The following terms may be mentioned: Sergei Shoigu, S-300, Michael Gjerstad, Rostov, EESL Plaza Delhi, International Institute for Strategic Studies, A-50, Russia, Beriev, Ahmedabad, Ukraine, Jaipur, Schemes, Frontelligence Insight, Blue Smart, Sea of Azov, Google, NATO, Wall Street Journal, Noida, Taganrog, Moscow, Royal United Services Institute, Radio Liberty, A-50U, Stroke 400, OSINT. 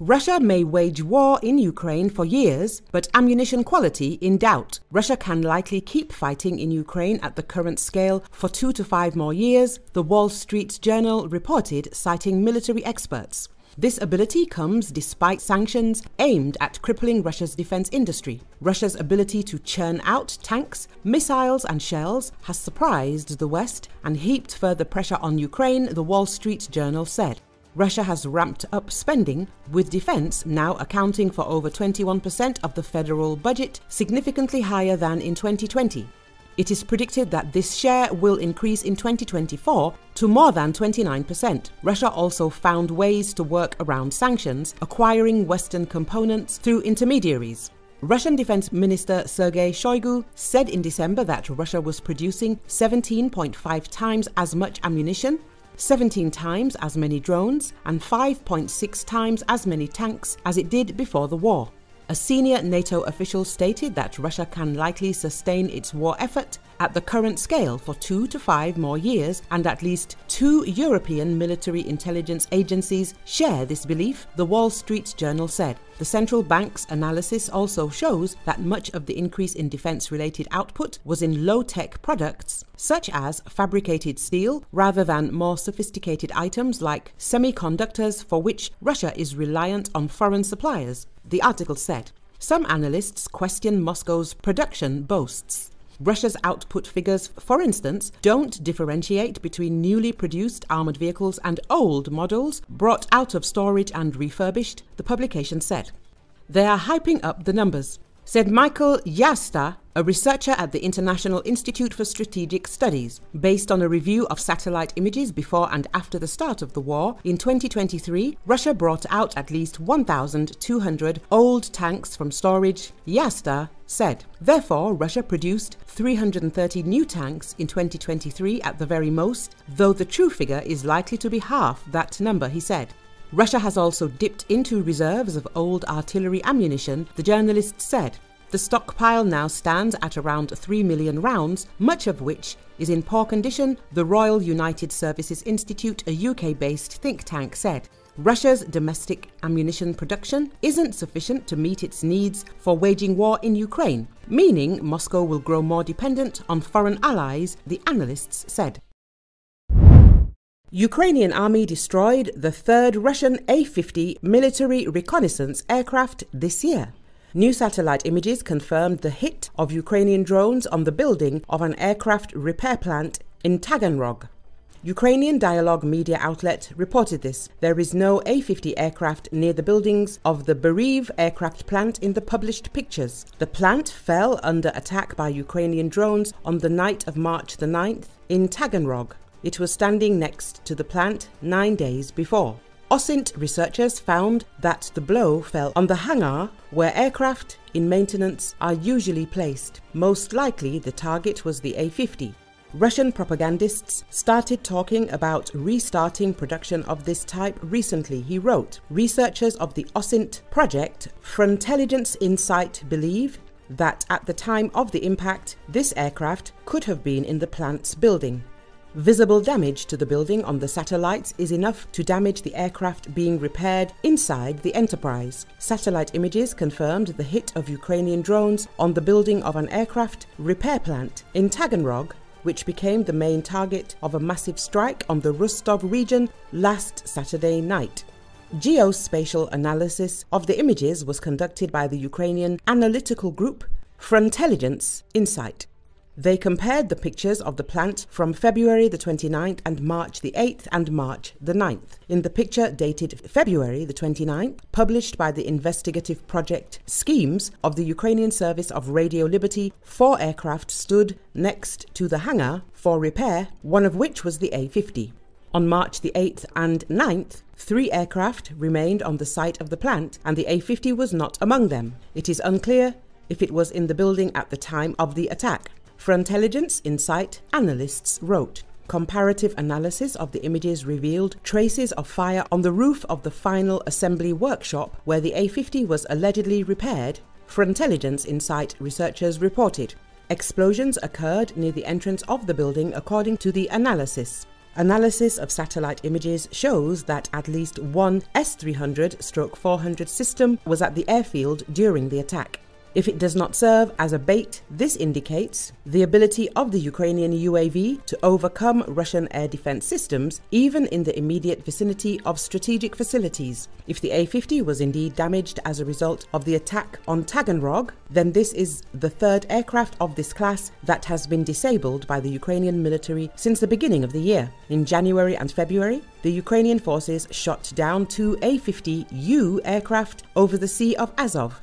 Russia may wage war in Ukraine for years, but ammunition quality in doubt. Russia can likely keep fighting in Ukraine at the current scale for 2 to 5 more years, the Wall Street Journal reported, citing military experts. This ability comes despite sanctions aimed at crippling Russia's defense industry. Russia's ability to churn out tanks, missiles and shells has surprised the West and heaped further pressure on Ukraine, the Wall Street Journal said. Russia has ramped up spending, with defense now accounting for over 21% of the federal budget, significantly higher than in 2020. It is predicted that this share will increase in 2024 to more than 29%. Russia also found ways to work around sanctions, acquiring Western components through intermediaries. Russian Defense Minister Sergei Shoigu said in December that Russia was producing 17.5 times as much ammunition, 17 times as many drones, and 5.6 times as many tanks as it did before the war. A senior NATO official stated that Russia can likely sustain its war effort at the current scale for 2 to 5 more years, and at least 2 European military intelligence agencies share this belief, the Wall Street Journal said. The central bank's analysis also shows that much of the increase in defense-related output was in low-tech products, such as fabricated steel, rather than more sophisticated items like semiconductors, for which Russia is reliant on foreign suppliers, the article said. Some analysts question Moscow's production boasts. Russia's output figures, for instance, don't differentiate between newly produced armoured vehicles and old models brought out of storage and refurbished, the publication said. They are hyping up the numbers, said Michael Gjerstad, a researcher at the International Institute for Strategic Studies. Based on a review of satellite images before and after the start of the war, in 2023, Russia brought out at least 1,200 old tanks from storage, Gjerstad said. Therefore, Russia produced 330 new tanks in 2023 at the very most, though the true figure is likely to be half that number, he said. Russia has also dipped into reserves of old artillery ammunition, the journalist said. The stockpile now stands at around 3 million rounds, much of which is in poor condition, the Royal United Services Institute, a UK-based think tank, said. Russia's domestic ammunition production isn't sufficient to meet its needs for waging war in Ukraine, meaning Moscow will grow more dependent on foreign allies, the analysts said. Ukrainian army destroyed the 3rd Russian A-50 military reconnaissance aircraft this year. New satellite images confirmed the hit of Ukrainian drones on the building of an aircraft repair plant in Taganrog. Ukrainian dialogue media outlet reported this. There is no A-50 aircraft near the buildings of the Beriev aircraft plant in the published pictures. The plant fell under attack by Ukrainian drones on the night of March the 9th in Taganrog. It was standing next to the plant 9 days before. OSINT researchers found that the blow fell on the hangar where aircraft in maintenance are usually placed. Most likely the target was the A-50. Russian propagandists started talking about restarting production of this type recently, he wrote. Researchers of the OSINT project Frontelligence Insight believe that at the time of the impact, this aircraft could have been in the plant's building. Visible damage to the building on the satellites is enough to damage the aircraft being repaired inside the enterprise. Satellite images confirmed the hit of Ukrainian drones on the building of an aircraft repair plant in Taganrog, which became the main target of a massive strike on the Rostov region last Saturday night. Geospatial analysis of the images was conducted by the Ukrainian analytical group Frontelligence Insight. They compared the pictures of the plant from February the 29th and March the 8th and March the 9th. In the picture dated February the 29th, published by the investigative project Schemes of the Ukrainian service of Radio Liberty, 4 aircraft stood next to the hangar for repair, one of which was the A-50. On March the 8th and 9th, 3 aircraft remained on the site of the plant and the A-50 was not among them. It is unclear if it was in the building at the time of the attack. Frontelligence Insight analysts wrote, comparative analysis of the images revealed traces of fire on the roof of the final assembly workshop where the A-50 was allegedly repaired, Frontelligence Insight researchers reported. Explosions occurred near the entrance of the building according to the analysis. Analysis of satellite images shows that at least one S-300 Stroke 400 system was at the airfield during the attack. If it does not serve as a bait, this indicates the ability of the Ukrainian UAV to overcome Russian air defense systems, even in the immediate vicinity of strategic facilities. If the A-50 was indeed damaged as a result of the attack on Taganrog, then this is the third aircraft of this class that has been disabled by the Ukrainian military since the beginning of the year. In January and February, the Ukrainian forces shot down two A-50U aircraft over the Sea of Azov,